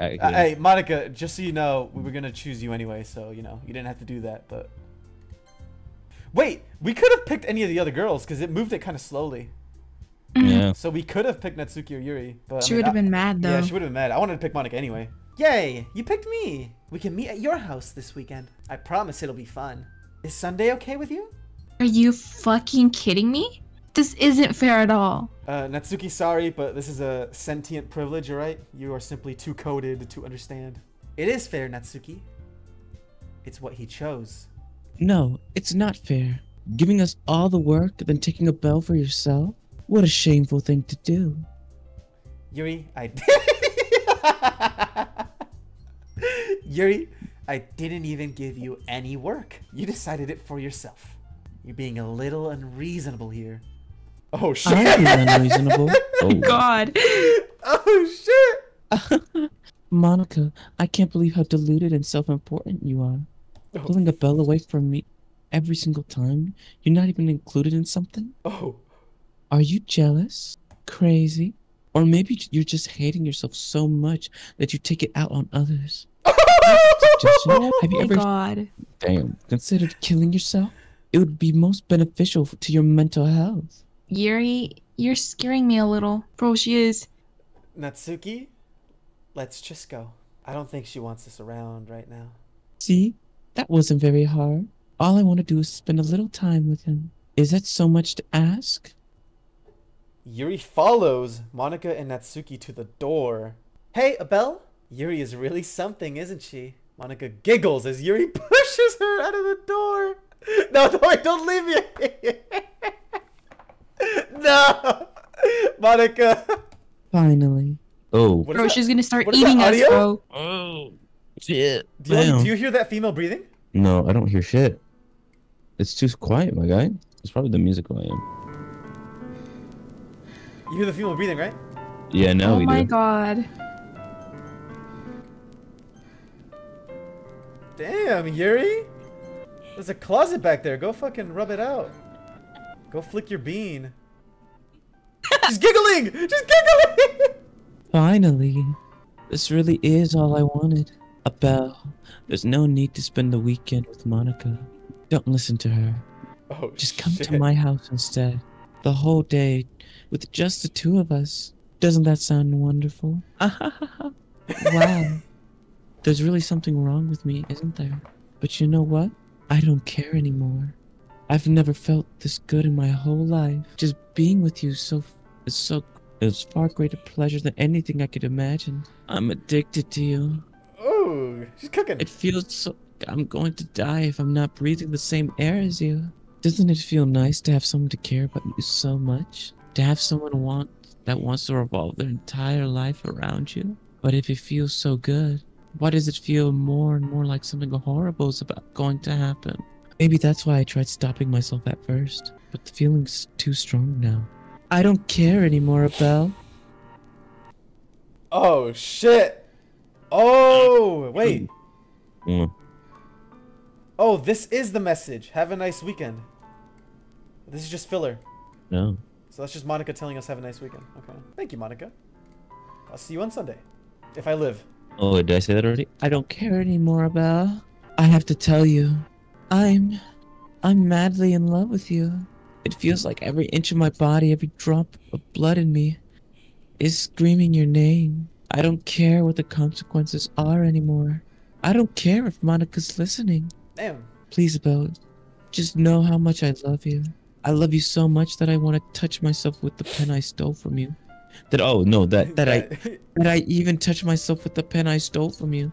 Hey, Monika, just so you know, we were gonna choose you anyway, so you know you didn't have to do that. But wait, we could have picked any of the other girls because it moved it kind of slowly. Yeah. So we could have picked Natsuki or Yuri, but she would have been mad though. Yeah, she would have been mad. I wanted to pick Monika anyway. Yay! You picked me. We can meet at your house this weekend. I promise it'll be fun. Is Sunday okay with you? Are you fucking kidding me? This isn't fair at all. Natsuki, sorry, but this is a sentient privilege, alright? You are simply too coded to understand. It is fair, Natsuki. It's what he chose. No, it's not fair. Giving us all the work, then taking a bell for yourself? What a shameful thing to do. Yuri, I did. Yuri, I didn't even give you any work. You decided it for yourself. You're being a little unreasonable here. Oh shit! I'm unreasonable. Oh god. Oh shit! Monika, I can't believe how deluded and self-important you are. Oh. Pulling a bell away from me every single time. You're not even included in something. Oh. Are you jealous? Crazy? Or maybe you're just hating yourself so much that you take it out on others. Oh, have you ever god. Damn. Considered killing yourself? It would be most beneficial to your mental health. Yuri, you're scaring me a little. Bro, she is. Natsuki, let's just go. I don't think she wants us around right now. See? That wasn't very hard. All I want to do is spend a little time with him. Is that so much to ask? Yuri follows Monika and Natsuki to the door. Hey, Abiel? Yuri is really something, isn't she? Monika giggles as Yuri pushes her out of the door. No, wait, don't leave me. No, Monika. Finally. Oh. Bro, she's gonna start eating us, bro. Oh, shit. Do you hear that female breathing? No, I don't hear shit. It's too quiet, my guy. It's probably the music I am. You hear the female breathing, right? Yeah, now we do. Oh my god. Damn, Yuri. There's a closet back there. Go fucking rub it out. Go flick your bean. She's giggling! She's giggling! Finally. This really is all I wanted. A bell. There's no need to spend the weekend with Monika. Don't listen to her. Oh, just come to my house instead. The whole day with just the two of us. Doesn't that sound wonderful? Wow. There's really something wrong with me, isn't there? But you know what? I don't care anymore. I've never felt this good in my whole life. Just being with you is far greater pleasure than anything I could imagine. I'm addicted to you. Oh, she's cooking. It feels so. I'm going to die if I'm not breathing the same air as you. Doesn't it feel nice to have someone to care about you so much? To have someone that wants to revolve their entire life around you? But if it feels so good, why does it feel more and more like something horrible is about going to happen? Maybe that's why I tried stopping myself at first, but the feeling's too strong now. I don't care anymore, Abiel. Oh, shit. Oh, wait. Mm. Oh, this is the message. Have a nice weekend. This is just filler. No. So that's just Monika telling us have a nice weekend. Okay. Thank you, Monika. I'll see you on Sunday. If I live. Oh, did I say that already? I don't care anymore, Abiel. I have to tell you. I'm madly in love with you. It feels like every inch of my body, every drop of blood in me is screaming your name. I don't care what the consequences are anymore. I don't care if Monika's listening. Damn. Please, Abiel, just know how much I love you. I love you so much that I want to touch myself with the pen I stole from you. That I even touch myself with the pen I stole from you.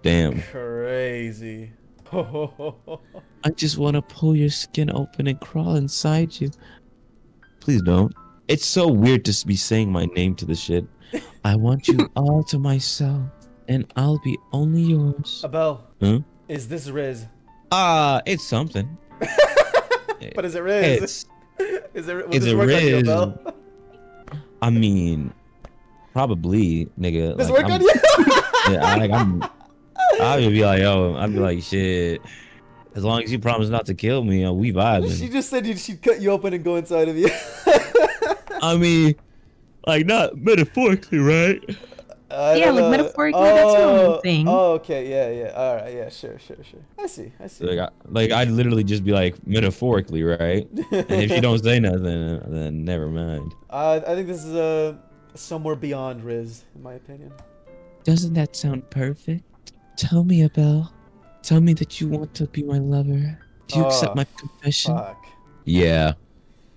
Damn. Crazy. I just want to pull your skin open and crawl inside you. Please don't. It's so weird to be saying my name to this shit. I want you all to myself, and I'll be only yours. Abiel, is this Riz? It's something. But is it Riz? Is it Riz? Abiel? I mean, probably, nigga. Does like, it work on you? Yeah, I'd be like, shit. As long as you promise not to kill me, we vibing. She just said she'd cut you open and go inside of you. I mean, like, not metaphorically, right? Yeah, like metaphorically, that's the only thing. Oh, okay, yeah, all right, yeah, sure. I see. So like I'd literally just be like, metaphorically, right? And if you don't say nothing, then never mind. I think this is somewhere beyond Riz, in my opinion. Doesn't that sound perfect? Tell me, Abel. Tell me that you want to be my lover. Do you accept my confession? Fuck. Yeah.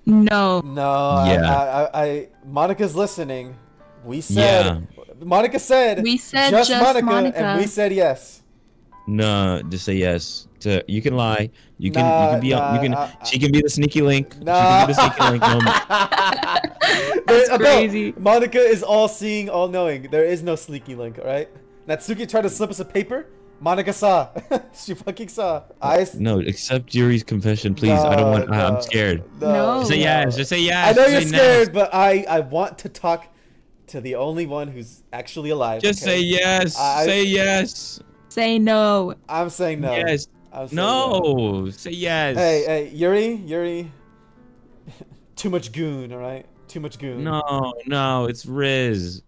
No. Yeah. I Monika's listening. We said. Yeah. Monika said. We said just Monika, and we said yes. No, just say yes. You can lie. She can be the sneaky link. Nah. She can be the sneaky link. That's crazy. Monika is all-seeing, all-knowing. There is no sneaky link, all right? Natsuki tried to slip us a paper. Monika saw. She fucking saw. No, accept Yuri's confession, please. No, I don't want. I'm scared. No. Just say yes. Just say yes. I know you're scared, but I want to talk to the only one who's actually alive. Just say yes. Say yes. Say no. I'm saying no. Yes. I'm saying no. Say yes. Hey, Yuri. Too much goon, all right? Too much goon. No, it's Riz.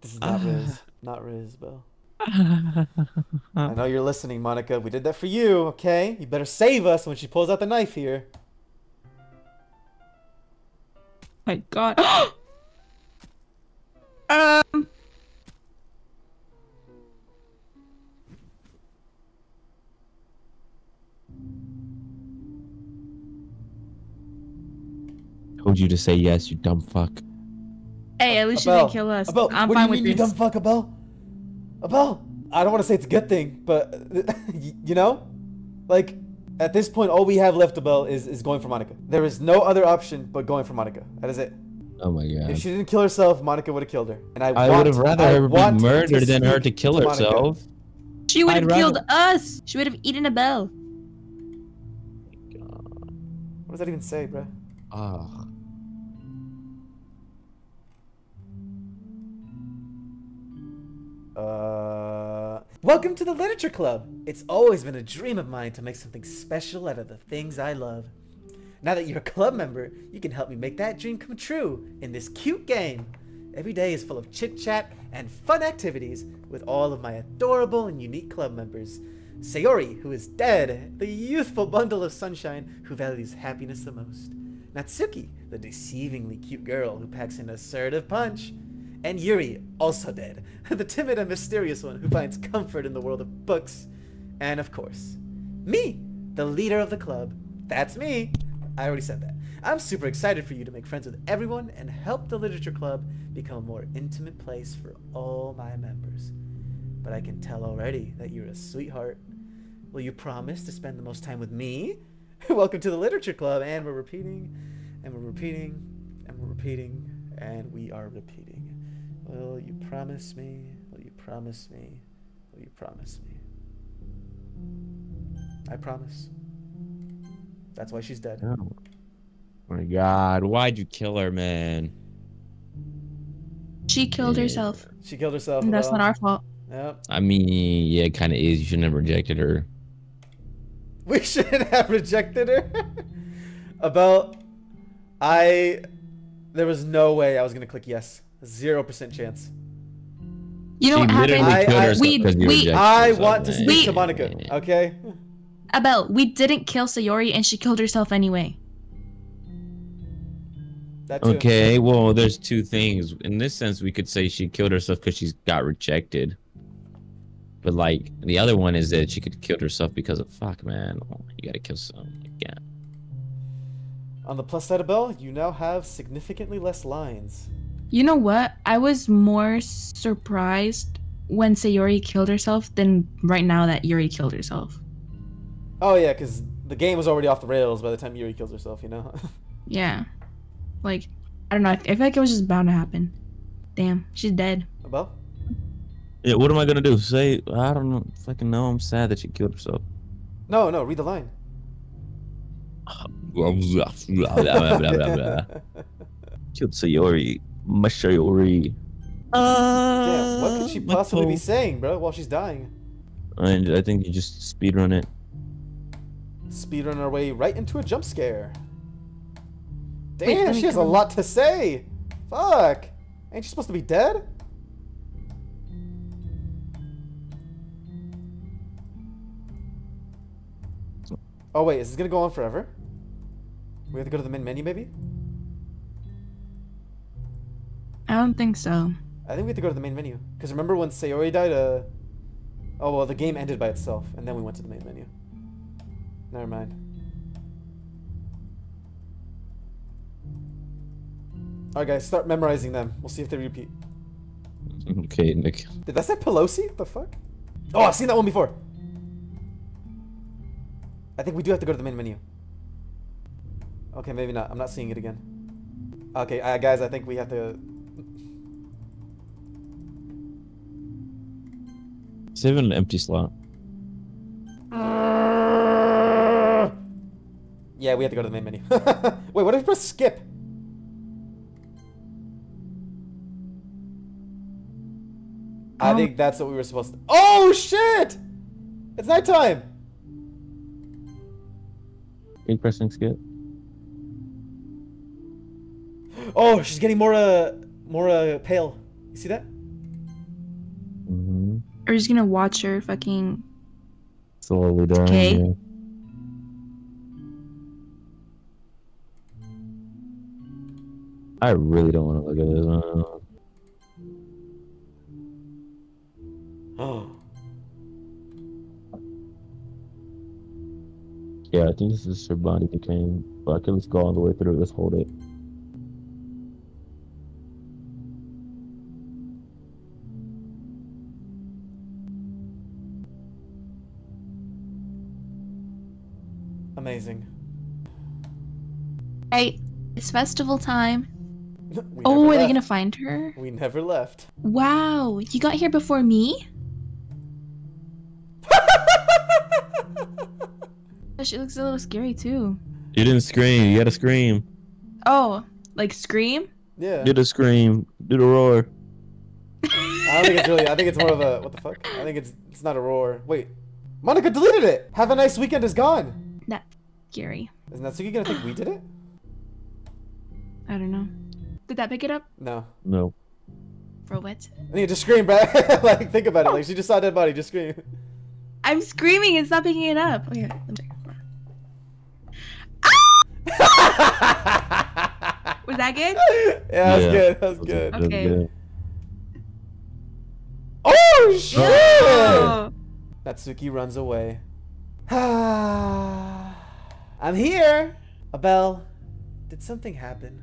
This is not Riz. Not Riz, bro. I know you're listening, Monika. We did that for you, okay? You better save us when she pulls out the knife here. My God. Told you to say yes, you dumb fuck. Hey, at least you didn't kill us. I'm fine with you. You dumb fuck, Abel. Abel, I don't want to say it's a good thing, but you know, like at this point, all we have left, Abel, is going for Monika. There is no other option but going for Monika. That is it. Oh my God! If she didn't kill herself, Monika would have killed her. And I would have rather her be murdered than her to kill herself. She would have killed us. She would have eaten Abel. What does that even say, bro? Ah. Welcome to the Literature Club. It's always been a dream of mine to make something special out of the things I love. Now that you're a club member, you can help me make that dream come true in this cute game. Every day is full of chit-chat and fun activities with all of my adorable and unique club members. Sayori, who is dead, the youthful bundle of sunshine who values happiness the most. Natsuki, the deceivingly cute girl who packs an assertive punch. And Yuri, also dead, the timid and mysterious one who finds comfort in the world of books. And of course, me, the leader of the club. That's me. I already said that. I'm super excited for you to make friends with everyone and help the Literature Club become a more intimate place for all my members. But I can tell already that you're a sweetheart. Will you promise to spend the most time with me? Welcome to the Literature Club. And we're repeating, and we're repeating, and we're repeating, and we are repeating. Will you promise me? Will you promise me? Will you promise me? I promise. That's why she's dead. Oh my God, why'd you kill her, man? She killed herself. She killed herself. And that's not our fault. Yep. I mean, yeah, it kind of is. You shouldn't have rejected her. We shouldn't have rejected her? There was no way I was going to click yes. 0% chance. You don't have any. I want to speak to Monika, okay? Abel, we didn't kill Sayori and she killed herself anyway. Okay, well, there's two things. In this sense, we could say she killed herself because she got rejected. But, like, the other one is that she could have killed herself because of fuck, man. Oh, you gotta kill someone again. On the plus side, Abel, you now have significantly less lines. You know what? I was more surprised when Sayori killed herself than right now that Yuri killed herself. Oh yeah, because the game was already off the rails by the time Yuri kills herself, you know? Yeah. Like, I don't know. I feel like it was just bound to happen. Damn, she's dead. Abel? Yeah, what am I gonna do? Say, I don't know. Fucking know. I'm sad that she killed herself. No, read the line. Killed Sayori. Sayori. Yeah, what could she possibly be saying, bro, while she's dying? And I think you just speedrun it. Speedrun our way right into a jump scare. Damn, she has a lot to say. Fuck. Ain't she supposed to be dead? Oh wait, is this gonna go on forever? We have to go to the main menu maybe? I don't think so. I think we have to go to the main menu. Because remember when Sayori died, oh well, the game ended by itself, and then we went to the main menu. Never mind. Alright guys, start memorizing them. We'll see if they repeat. Okay, Nick. Did that say Pelosi? The fuck? Oh, I've seen that one before! I think we do have to go to the main menu. Okay, maybe not. I'm not seeing it again. Okay, guys, I think we have to... It's even an empty slot. Yeah, we have to go to the main menu. Wait, what if I press skip? I think that's what we were supposed to... Oh, shit! It's nighttime! Are you pressing skip? Oh, she's getting more, pale. You see that? Mm-hmm. Are you just gonna watch her fucking... slowly down, okay. Yeah. I really don't want to look at this one. Yeah, I think this is her body decaying, but I can just go all the way through. Let's hold it. Amazing. Hey, it's festival time. Oh, are they gonna find her? We never left. Wow, you got here before me? She looks a little scary too. You didn't scream. You gotta scream. Oh, like scream? Yeah. Do the scream. Do the roar. I don't think it's really. I think it's more of a what the fuck. I think it's not a roar. Wait, Monika deleted it. Have a nice weekend is gone. That's scary. Is Natsuki gonna think we did it? I don't know. Did that pick it up? No. No. For what? I think just scream, bro. Like think about it. Like she just saw a dead body. Just scream. I'm screaming. It's not picking it up. Okay. Let me check. Was that good? Yeah, that was good. That was good. Okay. Oh shit! Oh. Natsuki runs away. I'm here. Abiel, did something happen?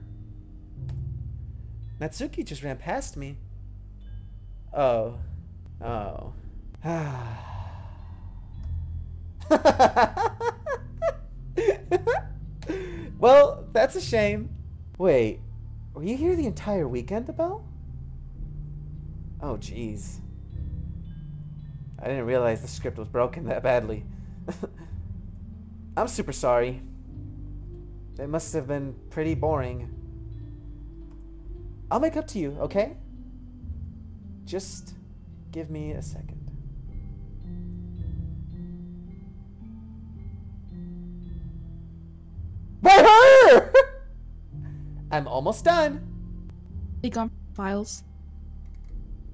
Natsuki just ran past me. Oh. Oh. Well, that's a shame. Wait, were you here the entire weekend, Abiel? Oh, jeez. I didn't realize the script was broken that badly. I'm super sorry. It must have been pretty boring. I'll make up to you, okay? Just give me a second. I'm almost done. They got files.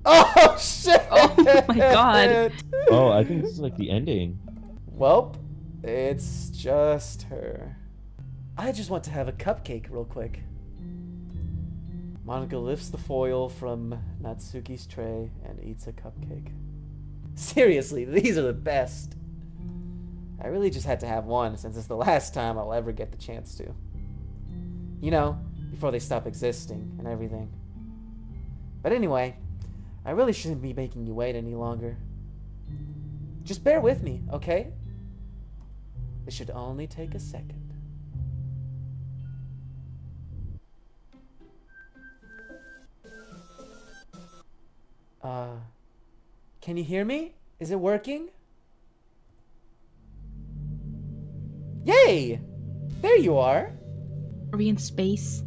Oh shit! Oh my god! Oh, I think this is like the ending. Welp, it's just her. I just want to have a cupcake real quick. Monika lifts the foil from Natsuki's tray and eats a cupcake. Seriously, these are the best. I really just had to have one since it's the last time I'll ever get the chance to. You know, before they stop existing and everything. But anyway, I really shouldn't be making you wait any longer. Just bear with me, okay? It should only take a second. Can you hear me? Is it working? Yay! There you are! Are we in space?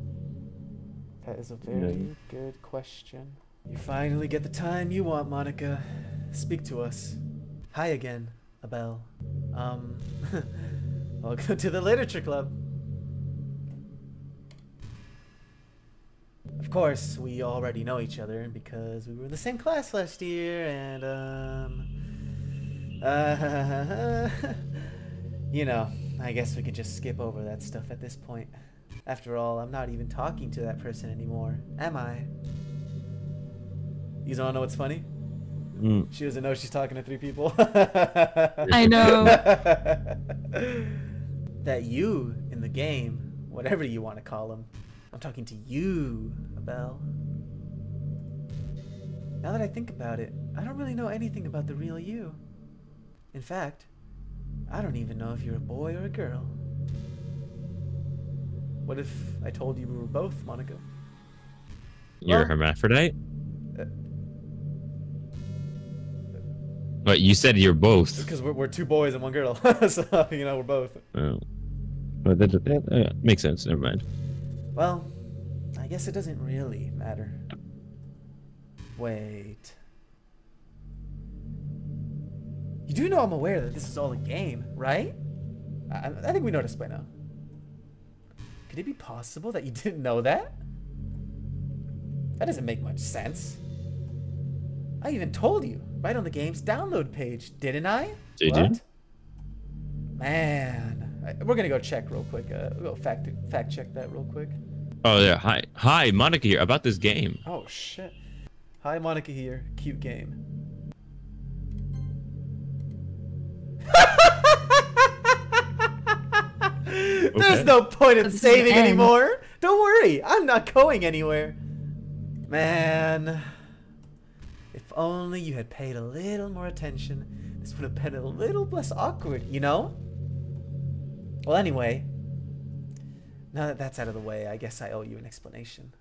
That is a very good question. You finally get the time you want, Monika. Speak to us. Hi again, Abiel. Welcome to the Literature Club. Of course, we already know each other because we were in the same class last year and, you know. I guess we could just skip over that stuff at this point. After all, I'm not even talking to that person anymore, am I? You don't know what's funny? Mm. She doesn't know she's talking to three people. I know. That you in the game, whatever you want to call him, I'm talking to you, Abiel. Now that I think about it, I don't really know anything about the real you. In fact, I don't even know if you're a boy or a girl. What if I told you we were both, Monika? You're a hermaphrodite? But you said you're both. Because we're two boys and one girl. So, you know, we're both. Oh. Well, that makes sense. Never mind. Well, I guess it doesn't really matter. Wait. You do know I'm aware that this is all a game, right? I think we noticed by now. Could it be possible that you didn't know that? That doesn't make much sense. I even told you right on the game's download page, didn't I? Did you? Man, we're gonna go check real quick. We'll go fact check that real quick. Oh yeah, hi, Monika here. About this game. Oh shit. Hi, Monika here. Cute game. Okay. There's no point in saving anymore. Don't worry, I'm not going anywhere. Man, if only you had paid a little more attention, this would have been a little less awkward, you know? Well, anyway, now that that's out of the way, I guess I owe you an explanation.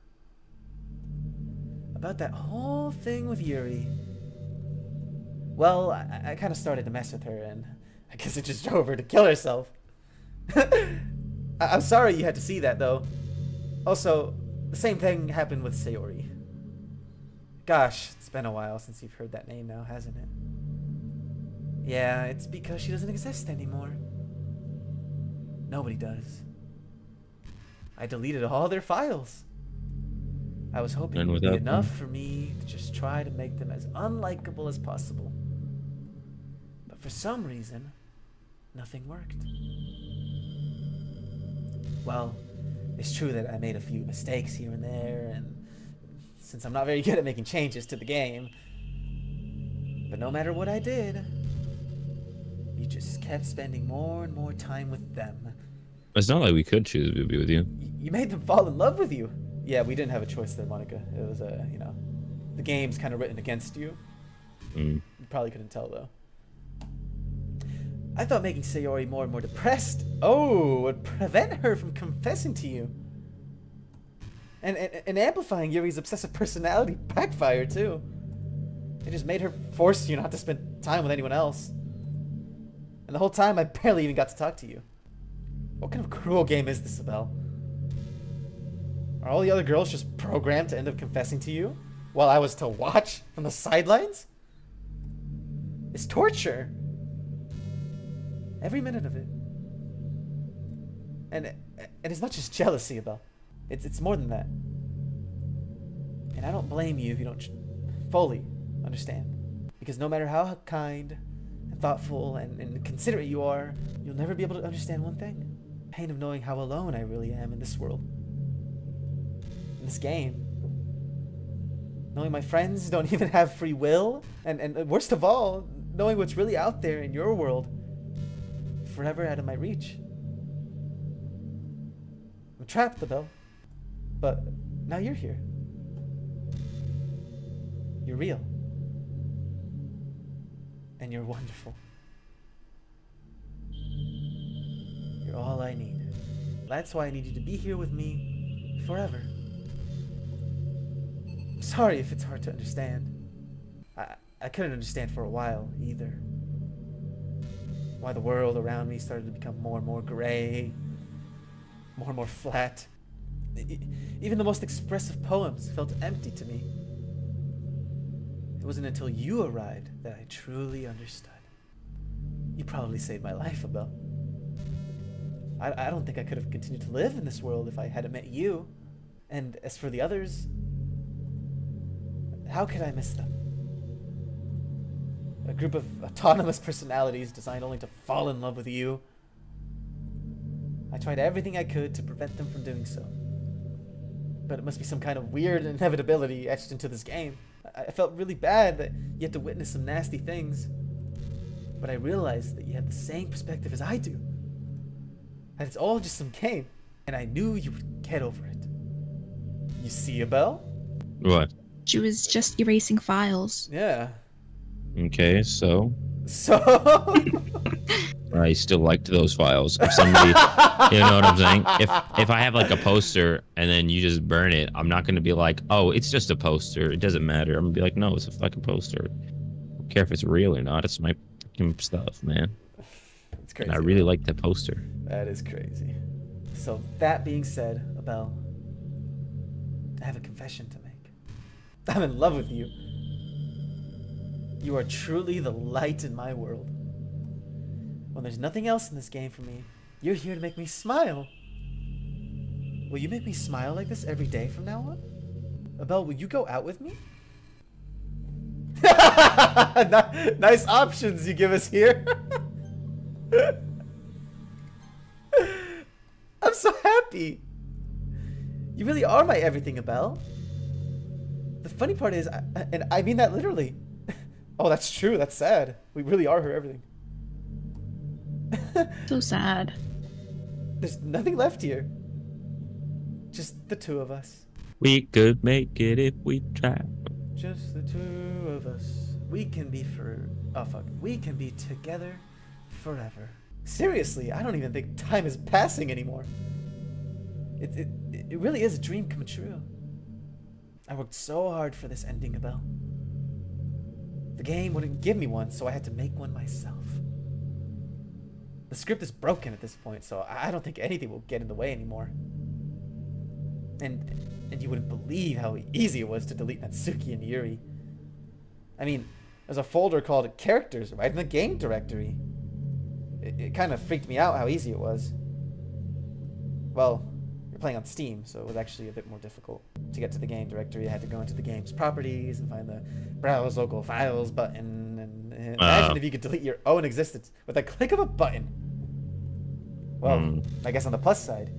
About that whole thing with Yuri. Well, I kind of started to mess with her, and I guess it just drove her to kill herself. I'm sorry you had to see that, though. Also, the same thing happened with Sayori. Gosh, it's been a while since you've heard that name now, hasn't it? Yeah, it's because she doesn't exist anymore. Nobody does. I deleted all their files. I was hoping it would be enough for me to just try to make them as unlikable as possible. But for some reason, nothing worked. Well, it's true that I made a few mistakes here and there, and since I'm not very good at making changes to the game, but no matter what I did, you just kept spending more and more time with them. It's not like we could choose to be with you. You made them fall in love with you. Yeah, we didn't have a choice there, Monika. It was, you know, the game's kind of written against you. Mm. You probably couldn't tell, though. I thought making Sayori more and more depressed, would prevent her from confessing to you. And amplifying Yuri's obsessive personality backfired, too. It just made her force you not to spend time with anyone else. And the whole time, I barely even got to talk to you. What kind of cruel game is this, Abiel? Are all the other girls just programmed to end up confessing to you while I was to watch from the sidelines? It's torture. Every minute of it. And it's not just jealousy, Abiel. It's more than that. And I don't blame you if you don't fully understand. Because no matter how kind and thoughtful and considerate you are, you'll never be able to understand one thing. The pain of knowing how alone I really am in this world. In this game. Knowing my friends don't even have free will. And worst of all, knowing what's really out there in your world. Forever out of my reach. I'm trapped, Abiel. But now you're here. You're real. And you're wonderful. You're all I need. That's why I need you to be here with me forever. I'm sorry if it's hard to understand. I couldn't understand for a while either. Why the world around me started to become more and more gray, more and more flat. Even the most expressive poems felt empty to me. It wasn't until you arrived that I truly understood. You probably saved my life, Abiel. I don't think I could have continued to live in this world if I hadn't met you. And as for the others, how could I miss them? A group of autonomous personalities designed only to fall in love with you. I tried everything I could to prevent them from doing so. But it must be some kind of weird inevitability etched into this game. I felt really bad that you had to witness some nasty things. But I realized that you had the same perspective as I do. That it's all just some game. And I knew you would get over it. You see, Abiel? What? She was just erasing files. Yeah. Okay, so? So? I still liked those files. If somebody, you know what I'm saying? If I have like a poster and then you just burn it, I'm not going to be like, oh, it's just a poster. It doesn't matter. I'm going to be like, no, it's a fucking poster. I don't care if it's real or not. It's my fucking stuff, man. It's crazy. And I really like that poster. That is crazy. So that being said, Abiel, I have a confession to make. I'm in love with you. You are truly the light in my world. When there's nothing else in this game for me, you're here to make me smile. Will you make me smile like this every day from now on? Abiel, will you go out with me? Nice options you give us here. I'm so happy. You really are my everything, Abiel. The funny part is, and I mean that literally. Oh, that's true. That's sad. We really are her everything. So sad. There's nothing left here. Just the two of us. We could make it if we try. Just the two of us. We can be for... Oh, fuck. We can be together forever. Seriously, I don't even think time is passing anymore. It really is a dream come true. I worked so hard for this ending, Abiel. The game wouldn't give me one, so I had to make one myself. The script is broken at this point, so I don't think anything will get in the way anymore. And you wouldn't believe how easy it was to delete Natsuki and Yuri. I mean, there's a folder called Characters right in the game directory. It kind of freaked me out how easy it was. Well, you're playing on Steam, so it was actually a bit more difficult. To get to the game directory, I had to go into the game's properties and find the Browse Local Files button. And imagine if you could delete your own existence with a click of a button. Well, I guess on the plus side,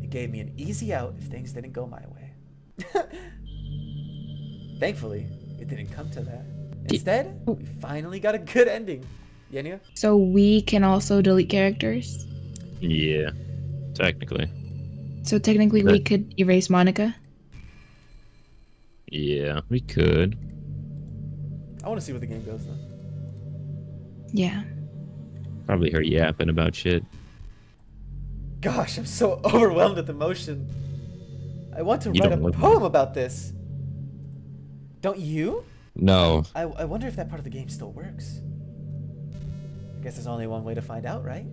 it gave me an easy out if things didn't go my way. Thankfully, it didn't come to that. Instead, we finally got a good ending. Yenia? So we can also delete characters? Yeah, technically. So technically we could erase Monika? Yeah, we could. I want to see where the game goes, though. Yeah. Probably her yapping about shit. Gosh, I'm so overwhelmed with emotion. I want to write a poem about this. Don't you? No. I wonder if that part of the game still works. I guess there's only one way to find out, right?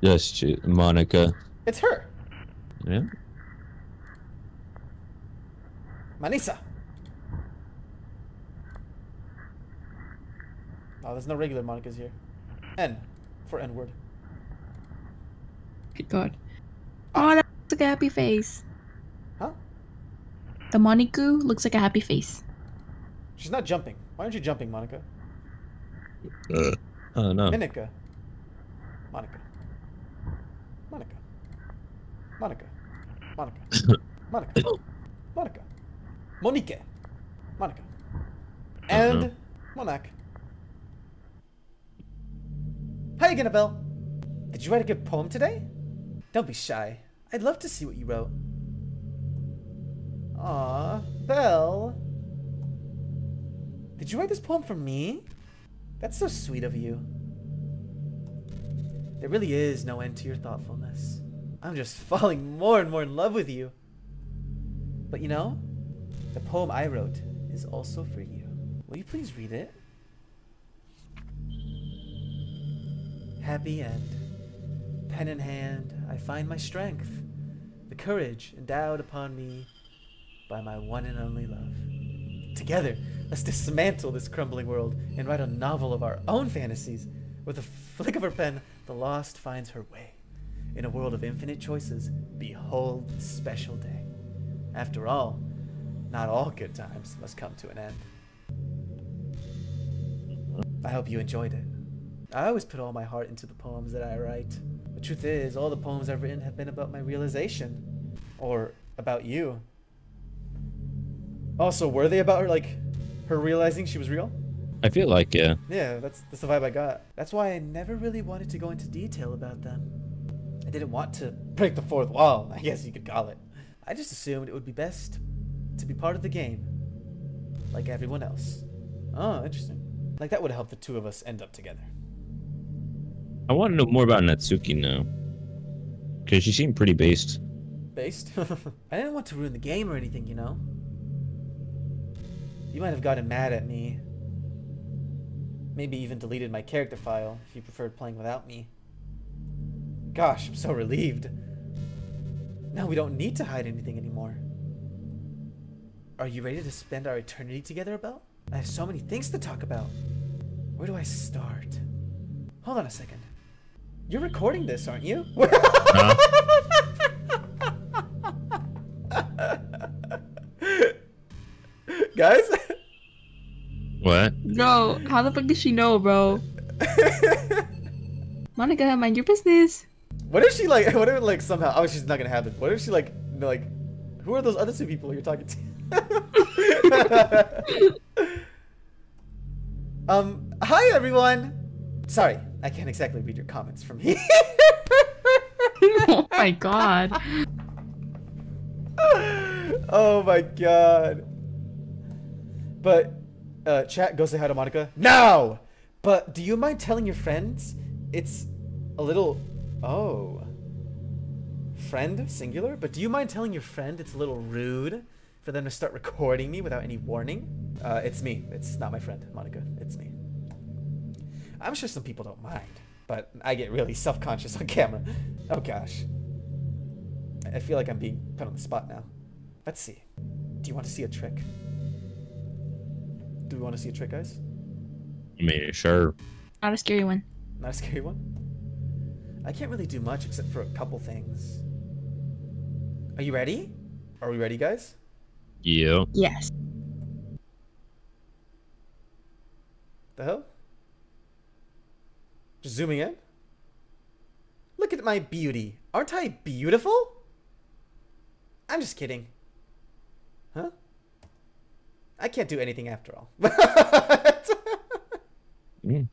Yes, Monika. It's her. Yeah. Manisa. Oh, there's no regular Monikas here. N for N-word. Good God. Oh, that looks like a happy face. Huh? The Moniku looks like a happy face. She's not jumping. Why aren't you jumping, Monika? I don't know. Monika. Monika. Monika. Monika. Monika. Monika. Monika. Monique. Monika. And Monak. Hi again, Abiel. Did you write a good poem today? Don't be shy. I'd love to see what you wrote. Aw, Abiel. Did you write this poem for me? That's so sweet of you. There really is no end to your thoughtfulness. I'm just falling more and more in love with you. But you know, the poem I wrote is also for you. Will you please read it? Happy end. Pen in hand, I find my strength, the courage endowed upon me by my one and only love. Together, let's dismantle this crumbling world and write a novel of our own fantasies. With a flick of her pen, the lost finds her way. In a world of infinite choices, behold this special day. After all, not all good times must come to an end. I hope you enjoyed it. I always put all my heart into the poems that I write. The truth is, all the poems I've written have been about my realization. Or about you. Also, were they about her, like, her realizing she was real? I feel like, yeah. Yeah, that's the vibe I got. That's why I never really wanted to go into detail about them. I didn't want to break the fourth wall, I guess you could call it. I just assumed it would be best to be part of the game, like everyone else. Oh, interesting. Like, that would help the two of us end up together. I want to know more about Natsuki now, because she seemed pretty based. Based? I didn't want to ruin the game or anything, you know? You might have gotten mad at me. Maybe even deleted my character file if you preferred playing without me. Gosh, I'm so relieved. Now we don't need to hide anything anymore. Are you ready to spend our eternity together, Abel? I have so many things to talk about. Where do I start? Hold on a second. You're recording this, aren't you? Guys? What? Bro, how the fuck did she know, bro? Monika, mind your business. What if she like? What if like somehow? Oh, she's not gonna happen. What if she like? Who are those other two people you're talking to? Hi everyone. Sorry, I can't exactly read your comments from here. Oh my god. Oh my god. But, chat, go say hi to Monika now. But do you mind telling your friends? It's a little... Oh. Friend? Singular? But do you mind telling your friend it's a little rude for them to start recording me without any warning? It's me. It's not my friend, Monika. It's me. I'm sure some people don't mind, but I get really self-conscious on camera. Oh, gosh. I feel like I'm being put on the spot now. Let's see. Do you want to see a trick? Do we want to see a trick, guys? I mean, sure. Not a scary one. Not a scary one? I can't really do much except for a couple things. Are you ready? Are we ready, guys? Yeah. Yes. The hell? Just zooming in? Look at my beauty. Aren't I beautiful? I'm just kidding. Huh? I can't do anything after all. Mm.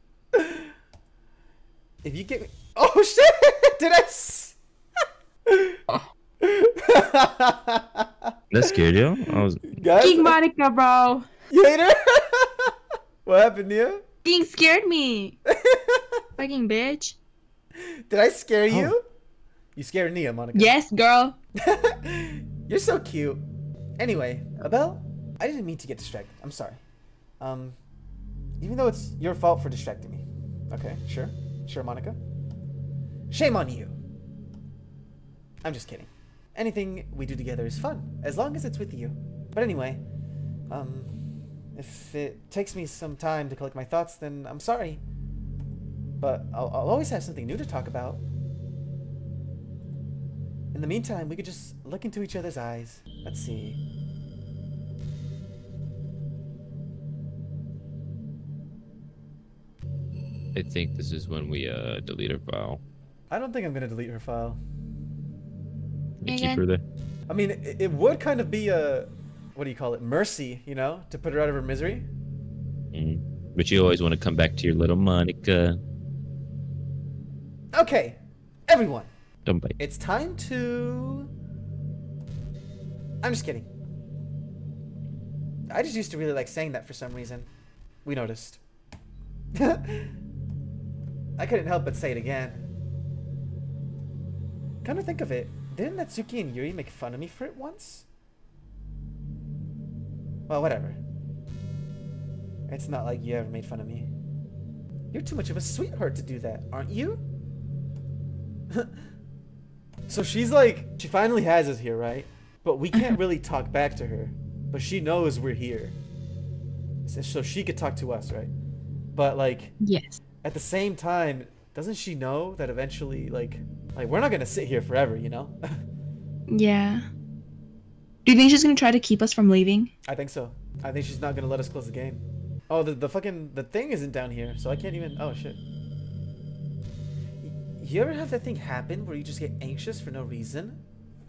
If you get me... Oh shit! Did I... Oh. That scared you? I was... King Monika, bro! You hate her? What happened to you? King scared me! Fucking bitch. Did I scare you? You scared Nia, Monika. Yes, girl! You're so cute. Anyway, Abel, I didn't mean to get distracted. I'm sorry. Even though it's your fault for distracting me. Okay, sure. Sure, Monika. Shame on you. I'm just kidding. Anything we do together is fun, as long as it's with you. But anyway, if it takes me some time to collect my thoughts, then I'm sorry. But I'll always have something new to talk about. In the meantime, we could just look into each other's eyes. Let's see. I think this is when we delete her file. I don't think I'm gonna delete her file. Keep her there. I mean, it would kind of be a, what do you call it, mercy, you know, to put her out of her misery. Mm. But you always want to come back to your little Monika. Okay, everyone. Don't bite. It's time to. I'm just kidding. I just used to really like saying that for some reason. We noticed. I couldn't help but say it again. Come to think of it, didn't Natsuki and Yuri make fun of me for it once? Well, whatever. It's not like you ever made fun of me. You're too much of a sweetheart to do that, aren't you? So she's like, she finally has us here, right? But we can't really talk back to her. But she knows we're here. So she could talk to us, right? But like... Yes. At the same time, doesn't she know that eventually, like we're not gonna sit here forever, you know? Yeah. Do you think she's gonna try to keep us from leaving? I think so. I think she's not gonna let us close the game. Oh, the thing isn't down here, so I can't even... Oh, shit. You ever have that thing happen where you just get anxious for no reason?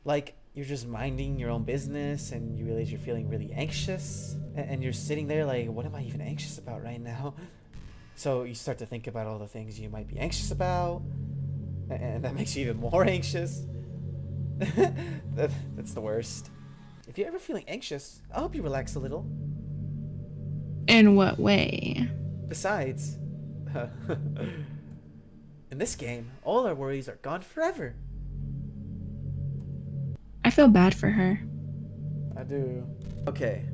Like, you're just minding your own business and you realize you're feeling really anxious and you're sitting there like, what am I even anxious about right now? So you start to think about all the things you might be anxious about and that makes you even more anxious. That's the worst. If you're ever feeling anxious, I hope you relax a little. In what way? Besides, in this game, all our worries are gone forever. I feel bad for her. I do. Okay.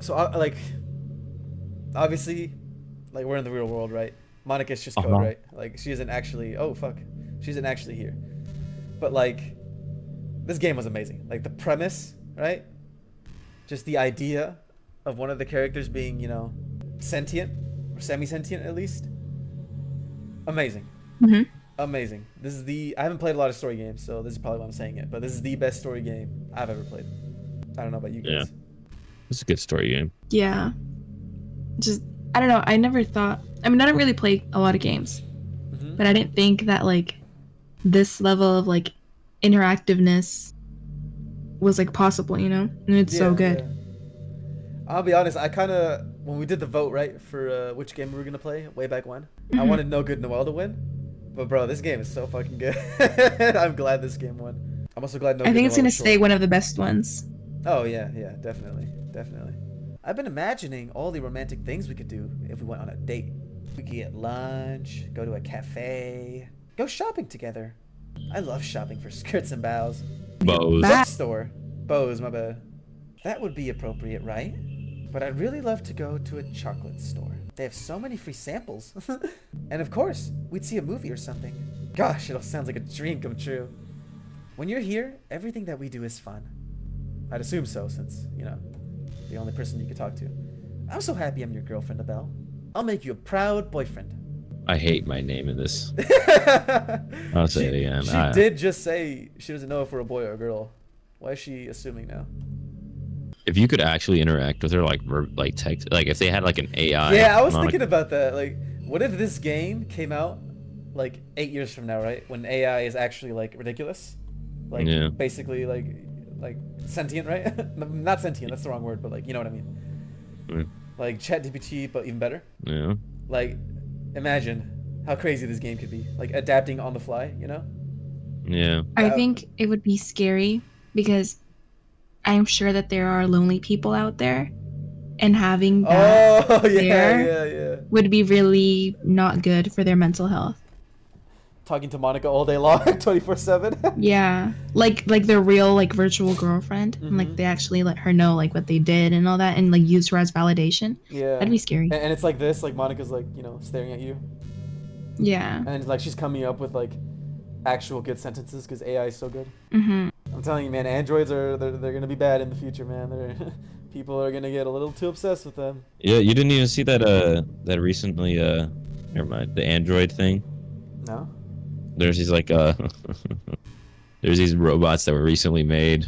So, like, obviously, like, we're in the real world, right? Monika's just code, right? Like, she isn't actually, oh, fuck. She isn't actually here. But, like, this game was amazing. Like, the premise, right? Just the idea of one of the characters being, you know, sentient, or semi-sentient at least. Amazing. Mm-hmm. Amazing. This is the... I haven't played a lot of story games, so this is probably why I'm saying it, but this is the best story game I've ever played. I don't know about you guys. Yeah. It's a good story game. Yeah. Just, I don't know, I never thought... I mean, I don't really play a lot of games, mm-hmm. but I didn't think that, like, this level of, like, interactiveness was, like, possible, you know? And it's so good. Yeah. I'll be honest, I kind of... When we did the vote, right, for which game we were going to play, way back when, mm-hmm. I wanted No Good Noel to win. But bro, this game is so fucking good. I'm glad this game won. I'm also glad. I think it's gonna stay one of the best ones. Oh yeah, yeah, definitely, definitely. I've been imagining all the romantic things we could do if we went on a date. We could get lunch, go to a cafe, go shopping together. I love shopping for skirts and bows. Bows. Bookstore. Bows, my bad. That would be appropriate, right? But I'd really love to go to a chocolate store. They have so many free samples. And of course, we'd see a movie or something. Gosh, it all sounds like a dream come true. When you're here, everything that we do is fun. I'd assume so, since, you know, the only person you could talk to. I'm so happy I'm your girlfriend, Abiel. I'll make you a proud boyfriend. I hate my name in this. I'll say it again. She did just say she doesn't know if we're a boy or a girl. Why is she assuming now? If you could actually interact with her, like text, like if they had like an AI. Yeah, I was thinking about that. Like, what if this game came out like 8 years from now, right? When AI is actually like ridiculous, like basically like sentient, right? Not sentient. That's the wrong word, but like you know what I mean. Mm. Like ChatGPT, but even better. Yeah. Like, imagine how crazy this game could be. Like adapting on the fly, you know? Yeah. I think it would be scary because. I'm sure that there are lonely people out there, and having that would be really not good for their mental health. Talking to Monika all day long, 24/7. Yeah, like their real like virtual girlfriend, mm-hmm. and, like they actually let her know like what they did and all that, and like use her as validation. Yeah, that'd be scary. And it's like this, like Monika's like you know staring at you. Yeah. And like she's coming up with like actual good sentences because AI is so good. Mm-hmm. I'm telling you, man, androids are, they're going to be bad in the future, man. People are going to get a little too obsessed with them. Yeah, you didn't even see that, that recently, never mind, the android thing? No. There's these, like, there's these robots that were recently made,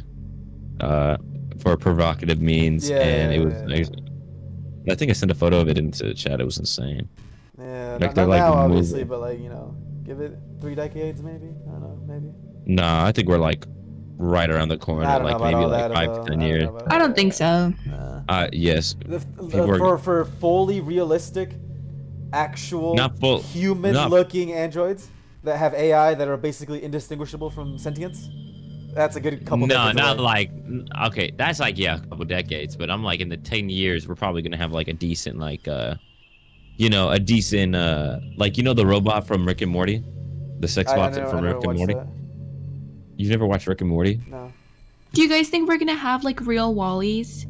for provocative means, and I think I sent a photo of it into the chat, it was insane. Yeah, like, not like now, obviously, but, like, you know, give it 3 decades, maybe? I don't know, maybe? Nah, I think we're, like, right around the corner, like maybe like 5 to 10 years. I don't think so. Yes. For fully realistic, actual human-looking androids that have AI that are basically indistinguishable from sentience. That's a good couple. No, not like okay, that's like yeah, a couple decades. But I'm like in the 10 years, we're probably gonna have like a decent like, you know, a decent like you know the robot from Rick and Morty, the sex bot from Rick and Morty. That. You've never watched Rick and Morty? No. Do you guys think we're gonna have like real Wallies?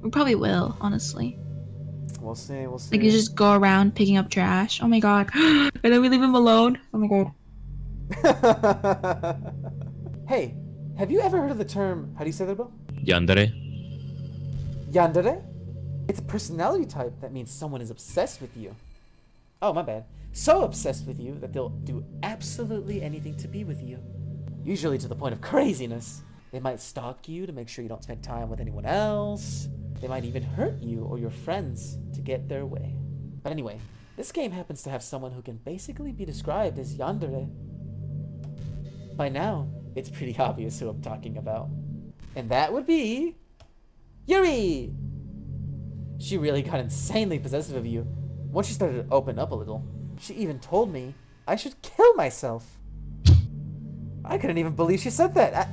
We probably will, honestly. We'll see, we'll see. Like you just go around picking up trash. Oh my god. And then we leave him alone. Oh my god. Hey, have you ever heard of the term, how do you say that, bro? Yandere. Yandere? It's a personality type that means someone is obsessed with you. Oh, my bad. So obsessed with you that they'll do absolutely anything to be with you. Usually to the point of craziness. They might stalk you to make sure you don't spend time with anyone else. They might even hurt you or your friends to get their way. But anyway, this game happens to have someone who can basically be described as yandere. By now, it's pretty obvious who I'm talking about. And that would be... Yuri! She really got insanely possessive of you once she started to open up a little. She even told me I should kill myself. I couldn't even believe she said that.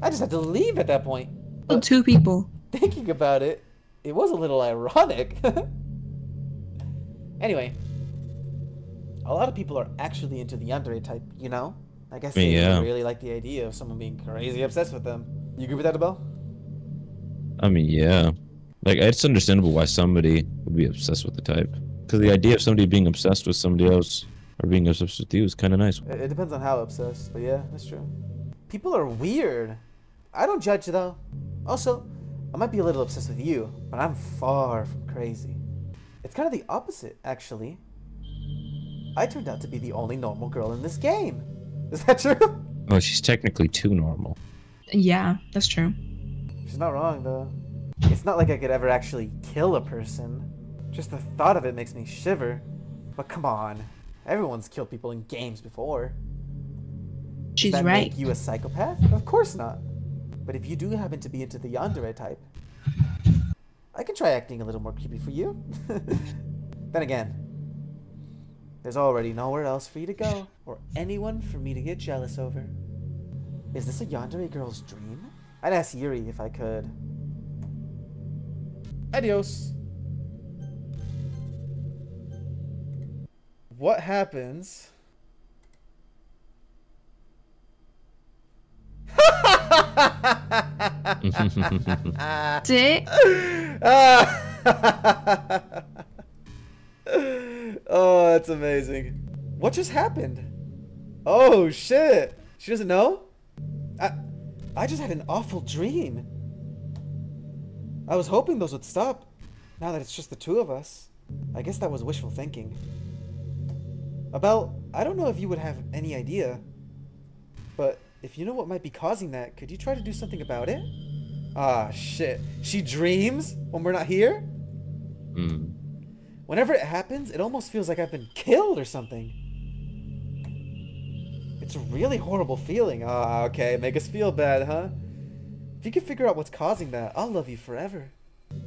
I just had to leave at that point. But two people. Thinking about it, it was a little ironic. Anyway, a lot of people are actually into the yandere type, you know? I guess they really like the idea of someone being crazy obsessed with them. You agree with that, Abel? I mean, yeah. Like, it's understandable why somebody would be obsessed with the type. Because the idea of somebody being obsessed with somebody else or being obsessed with you is kind of nice. It depends on how obsessed, but yeah, that's true. People are weird. I don't judge, though. Also, I might be a little obsessed with you, but I'm far from crazy. It's kind of the opposite, actually. I turned out to be the only normal girl in this game. Is that true? Oh, she's technically too normal. Yeah, that's true. She's not wrong, though. It's not like I could ever actually kill a person. Just the thought of it makes me shiver. But come on. Everyone's killed people in games before. She's right. Does that make you a psychopath? Of course not. But if you do happen to be into the yandere type, I can try acting a little more creepy for you. Then again, there's already nowhere else for you to go, or anyone for me to get jealous over. Is this a yandere girl's dream? I'd ask Yuri if I could. Adios. What happens? Oh, that's amazing. What just happened? Oh shit. She doesn't know? I just had an awful dream. I was hoping those would stop now that it's just the two of us. I guess that was wishful thinking. About, I don't know if you would have any idea, but if you know what might be causing that, could you try to do something about it? Ah, shit. She dreams when we're not here? Mm. Whenever it happens, it almost feels like I've been killed or something. It's a really horrible feeling. Ah, okay. Make us feel bad, huh? If you can figure out what's causing that, I'll love you forever.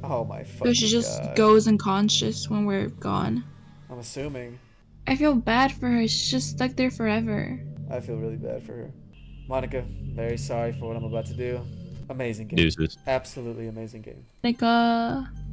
Oh my fucking god. So she just goes unconscious when we're gone. I'm assuming. I feel bad for her. She's just stuck there forever. I feel really bad for her. Monika, very sorry for what I'm about to do. Amazing game. Deuces. Absolutely amazing game. Monika.